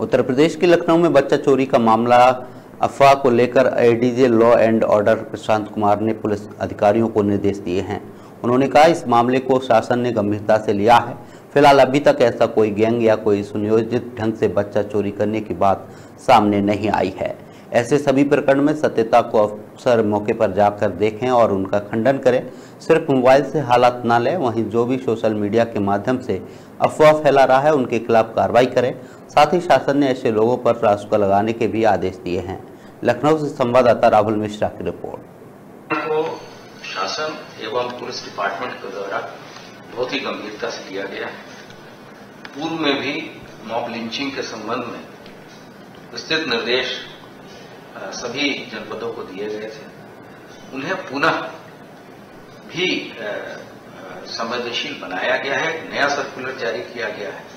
उत्तर प्रदेश के लखनऊ में बच्चा चोरी का मामला अफवाह को लेकर ADJ law and order Prashant Kumar ने पुलिस अधिकारियों को निर्देश दिए हैं। उन्होंने कहा इस मामले को शासन ने गंभीरता से लिया है। फिलहाल अभी तक ऐसा कोई गैंग या कोई सुनियोजित ढंग से बच्चा चोरी करने की बात सामने नहीं आई है। ऐसे सभी प्रकरण में सत्यता को अफसर मौके पर जाकर देखें और उनका खंडन करें। सिर्फ मोबाइल से हालात ना लें। वहीं जो भी सोशल मीडिया के माध्यम से अफवाह फैला रहा है उनके खिलाफ कार्रवाई करें। साथ ही शासन ने ऐसे लोगों पर रासुका लगाने के भी आदेश दिए हैं। लखनऊ से संवाददाता राहुल मिश्रा की रिपोर्ट। तो शासन एवं पुलिस डिपार्टमेंट के द्वारा बहुत ही गंभीरता से लिया गया है। पूर्व में भी मॉब लिंचिंग के संबंध में विस्तृत निर्देश सभी जनपदों को दिए गए थे, उन्हें पुनः भी संवेदनशील बनाया गया है। नया सर्कुलर जारी किया गया है।